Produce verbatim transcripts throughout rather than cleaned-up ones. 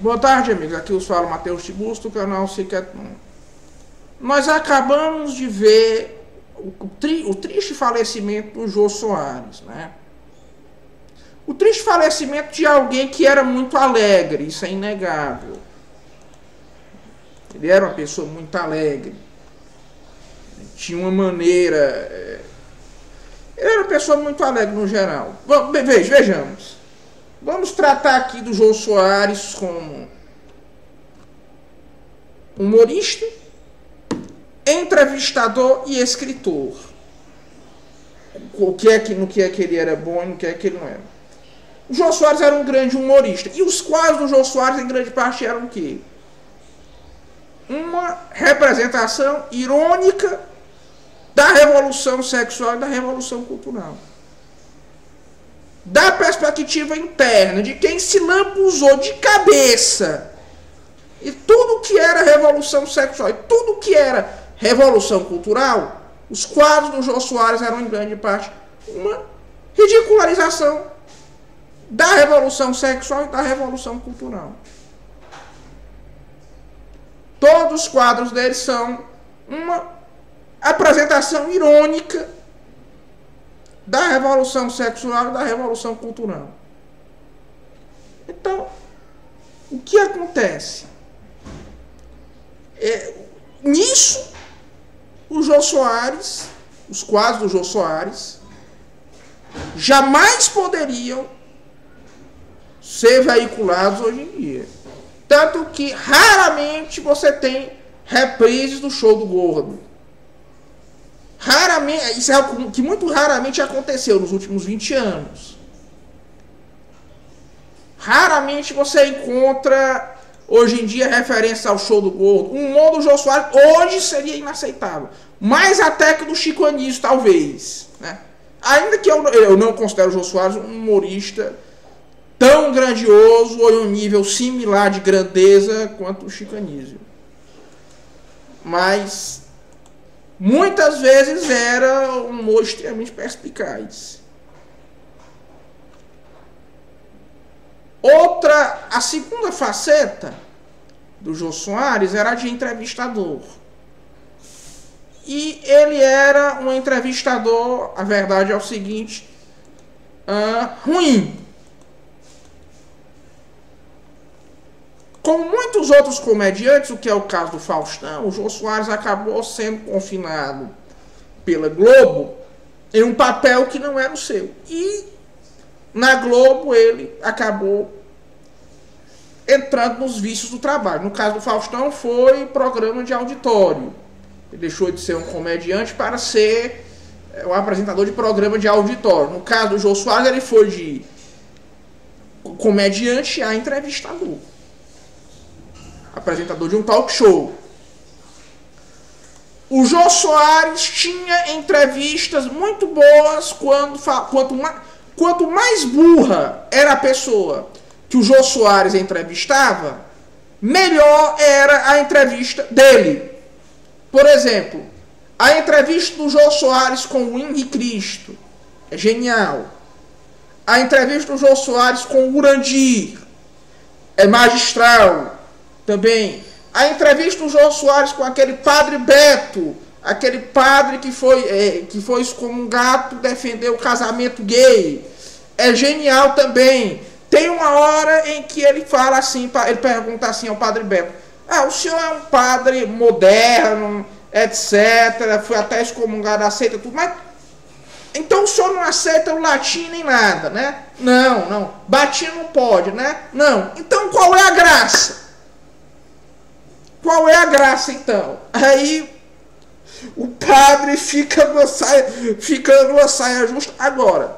Boa tarde, amigos. Aqui eu falo Matheus Tibusto, do canal Sic et Non. Nós acabamos de ver o, tri, o triste falecimento do Jô Soares, né? O triste falecimento de alguém que era muito alegre, isso é inegável. Ele era uma pessoa muito alegre. Tinha uma maneira... Ele era uma pessoa muito alegre no geral. Vejamos. Vamos tratar aqui do Jô Soares como humorista, entrevistador e escritor. O que é que, no que é que ele era bom e no que é que ele não era. O Jô Soares era um grande humorista. E os quadros do Jô Soares, em grande parte, eram o quê? Uma representação irônica da revolução sexual e da revolução cultural. Da perspectiva interna, de quem se lambuzou de cabeça. E tudo que era revolução sexual, e tudo que era revolução cultural, os quadros do Jô Soares eram, em grande parte, uma ridicularização da revolução sexual e da revolução cultural. Todos os quadros dele são uma apresentação irônica da revolução sexual e da revolução cultural. Então, o que acontece? É, nisso, o Jô Soares, os quadros do Jô Soares, jamais poderiam ser veiculados hoje em dia. Tanto que raramente você tem reprises do Show do Gordo. Raramente, isso é algo que muito raramente aconteceu nos últimos vinte anos. Raramente você encontra, hoje em dia, referência ao Show do Gordo. Um humor do Jô Soares hoje seria inaceitável. Mais até que do Chico Anísio, talvez. Né? Ainda que eu, eu não considero o Jô Soares um humorista tão grandioso ou em um nível similar de grandeza quanto o Chico Anísio. Mas muitas vezes era um humor extremamente perspicaz. Outra, a segunda faceta do Jô Soares era a de entrevistador. E ele era um entrevistador, a verdade é o seguinte, uh, ruim. Como muitos outros comediantes, o que é o caso do Faustão, o Jô Soares acabou sendo confinado pela Globo em um papel que não era o seu. E na Globo ele acabou entrando nos vícios do trabalho. No caso do Faustão foi programa de auditório. Ele deixou de ser um comediante para ser um apresentador de programa de auditório. No caso do Jô Soares ele foi de comediante a entrevistador. Apresentador de um talk show. O Jô Soares tinha entrevistas muito boas quando, quanto, mais, quanto mais burra era a pessoa que o Jô Soares entrevistava, melhor era a entrevista dele. Por exemplo, a entrevista do Jô Soares com o Henri Cristo é genial. A entrevista do Jô Soares com o Urandir é magistral. Também a entrevista do Jô Soares com aquele padre Beto, aquele padre que foi, é, que foi excomungado por defender o casamento gay, é genial também. Tem uma hora em que ele fala assim, ele pergunta assim ao padre Beto: ah, o senhor é um padre moderno, etcétera, foi até excomungado, aceita tudo, mas então o senhor não aceita o latim nem nada, né? Não, não, batinha não pode, né? Não, então qual é a graça? Qual é a graça, então? Aí o padre fica numa saia, fica numa saia justa. Agora,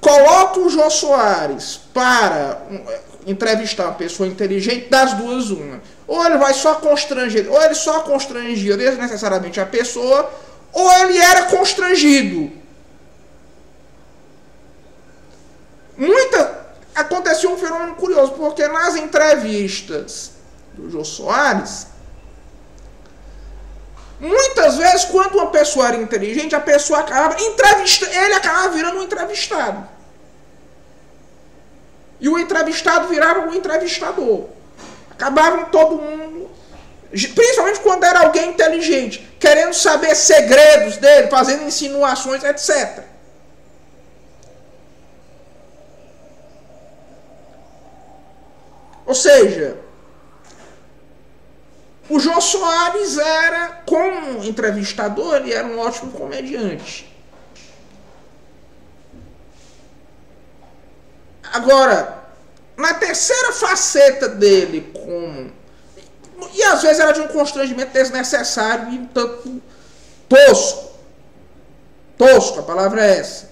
coloca o Jô Soares para entrevistar uma pessoa inteligente, das duas uma. Ou ele vai só constranger, ou ele só constrangia desnecessariamente a pessoa, ou ele era constrangido. Muita... Aconteceu um fenômeno curioso, porque nas entrevistas do Jô Soares, muitas vezes, quando uma pessoa era inteligente, a pessoa acaba entrevistando, ele acaba virando um entrevistado. E o entrevistado virava um entrevistador. Acabavam todo mundo, principalmente quando era alguém inteligente, querendo saber segredos dele, fazendo insinuações, etcétera. Ou seja, o Jô Soares era, como entrevistador, ele era um ótimo comediante. Agora, na terceira faceta dele, como... e às vezes era de um constrangimento desnecessário e um tanto tosco. Tosco, a palavra é essa.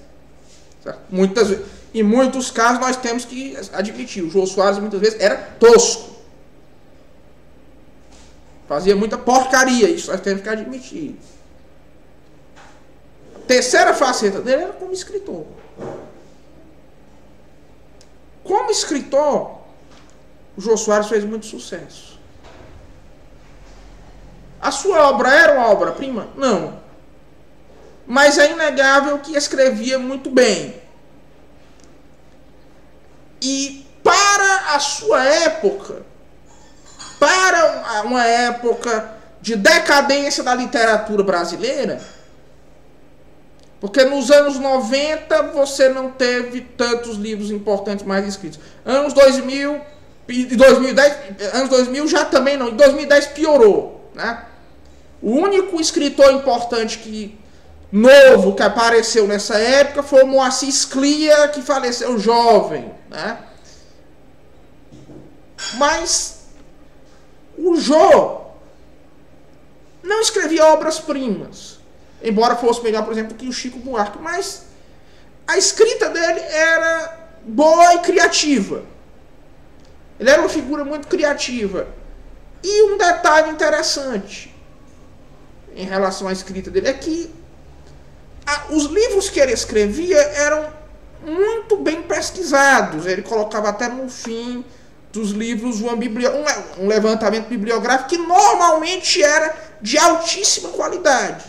Muitas vezes, em muitos casos nós temos que admitir, o Jô Soares muitas vezes era tosco. Fazia muita porcaria, isso nós temos que admitir. A terceira faceta dele era como escritor. Como escritor, o Jô Soares fez muito sucesso. A sua obra era uma obra-prima? Não. Mas é inegável que escrevia muito bem. E para a sua época, para uma época de decadência da literatura brasileira, porque nos anos noventa você não teve tantos livros importantes mais escritos. Anos dois mil e dois mil e dez, anos dois mil já também não, em dois mil e dez piorou, né? O único escritor importante que, novo que apareceu nessa época foi o Moacir Scliar, que faleceu jovem, né? Mas o Jô não escrevia obras-primas, embora fosse melhor, por exemplo, que o Chico Buarque, mas a escrita dele era boa e criativa. Ele era uma figura muito criativa. E um detalhe interessante em relação à escrita dele é que a, os livros que ele escrevia eram muito bem pesquisados. Ele colocava até no fim dos livros uma bibli- um, um levantamento bibliográfico que normalmente era de altíssima qualidade.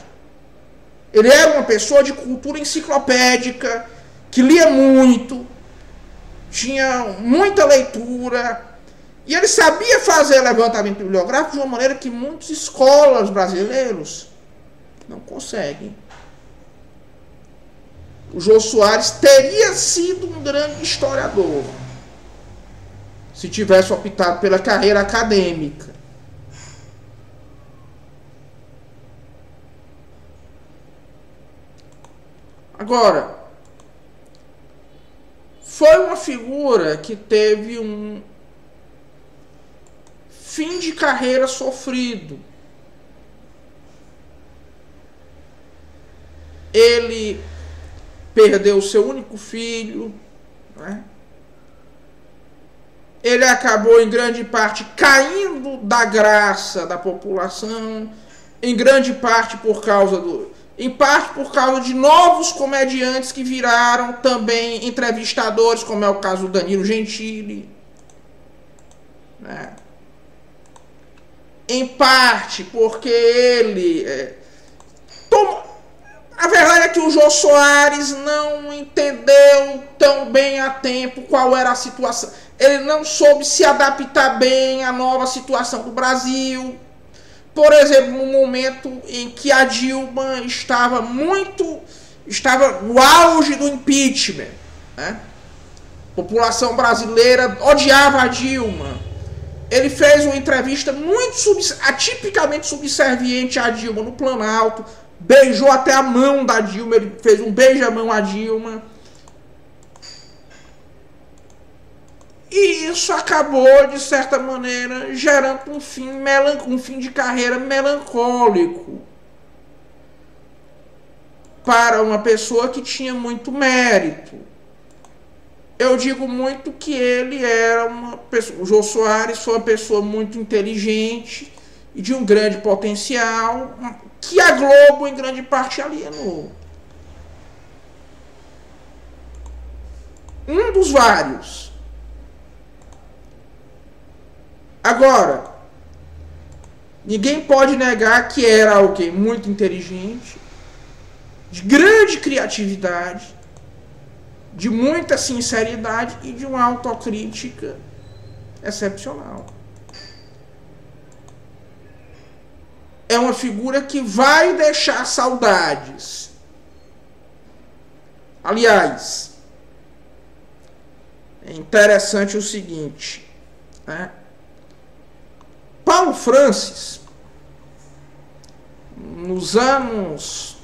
Ele era uma pessoa de cultura enciclopédica, que lia muito, tinha muita leitura, e ele sabia fazer levantamento bibliográfico de uma maneira que muitos escolas brasileiros não conseguem. O Jô Soares teria sido um grande historiador se tivesse optado pela carreira acadêmica. Agora, foi uma figura que teve um fim de carreira sofrido. Ele perdeu seu único filho, né? Ele acabou, em grande parte, caindo da graça da população, em grande parte por causa do... em parte por causa de novos comediantes que viraram também entrevistadores, como é o caso do Danilo Gentili, né? Em parte porque ele... É, toma... A verdade é que o Jô Soares não entendeu tão bem a tempo qual era a situação. Ele não soube se adaptar bem à nova situação do Brasil. Por exemplo, no momento em que a Dilma estava muito... estava no auge do impeachment, né? A população brasileira odiava a Dilma. Ele fez uma entrevista muito subs, atipicamente subserviente à Dilma no Planalto. Beijou até a mão da Dilma, ele fez um beijamão à Dilma. E isso acabou, de certa maneira, gerando um fim, um fim de carreira melancólico para uma pessoa que tinha muito mérito. Eu digo muito que ele era uma pessoa... O Jô Soares foi uma pessoa muito inteligente e de um grande potencial que a Globo, em grande parte, alienou. Um dos vários... Agora, ninguém pode negar que era alguém muito inteligente, de grande criatividade, de muita sinceridade e de uma autocrítica excepcional. É uma figura que vai deixar saudades. Aliás, é interessante o seguinte, né? Paulo Francis, nos anos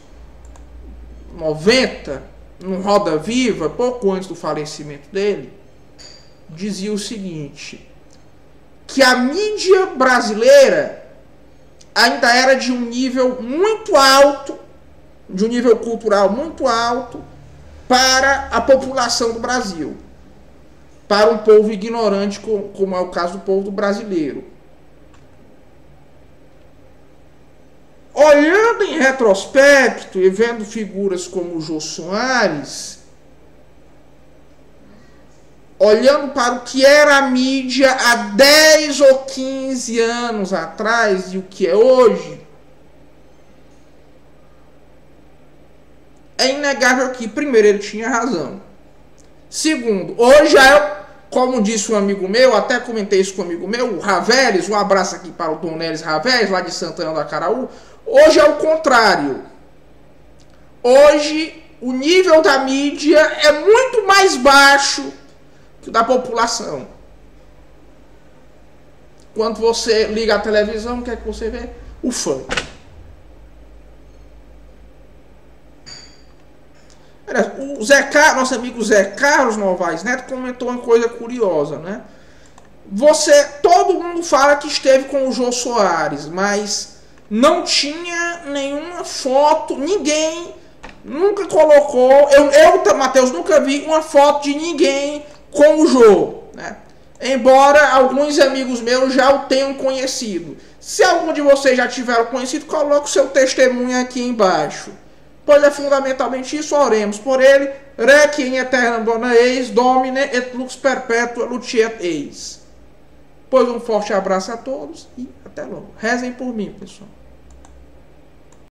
noventa, no Roda Viva, pouco antes do falecimento dele, dizia o seguinte, que a mídia brasileira ainda era de um nível muito alto, de um nível cultural muito alto, para a população do Brasil, para um povo ignorante, como é o caso do povo brasileiro. Olhando em retrospecto e vendo figuras como o Jô Soares, olhando para o que era a mídia há dez ou quinze anos atrás e o que é hoje, é inegável que, primeiro, ele tinha razão. Segundo, hoje, é, como disse um amigo meu, até comentei isso com um amigo meu, o Ravelis, um abraço aqui para o Tom Nelis Ravelis, lá de Santana do Acaraú, hoje é o contrário. Hoje, o nível da mídia é muito mais baixo que o da população. Quando você liga a televisão, o que é que você vê? O funk. O Zé Carlos, nosso amigo Zé Carlos Novaes Neto, comentou uma coisa curiosa, né? Você, todo mundo fala que esteve com o Jô Soares, mas não tinha nenhuma foto, ninguém nunca colocou, eu, eu Matheus, nunca vi uma foto de ninguém com o Jô, né? Embora alguns amigos meus já o tenham conhecido. Se algum de vocês já tiveram conhecido, coloque o seu testemunho aqui embaixo. Pois é fundamentalmente isso, oremos por ele. Rec in aeternam dona eis, domine et lux perpetua luciet eis. Pois um forte abraço a todos e até logo. Rezem por mim, pessoal.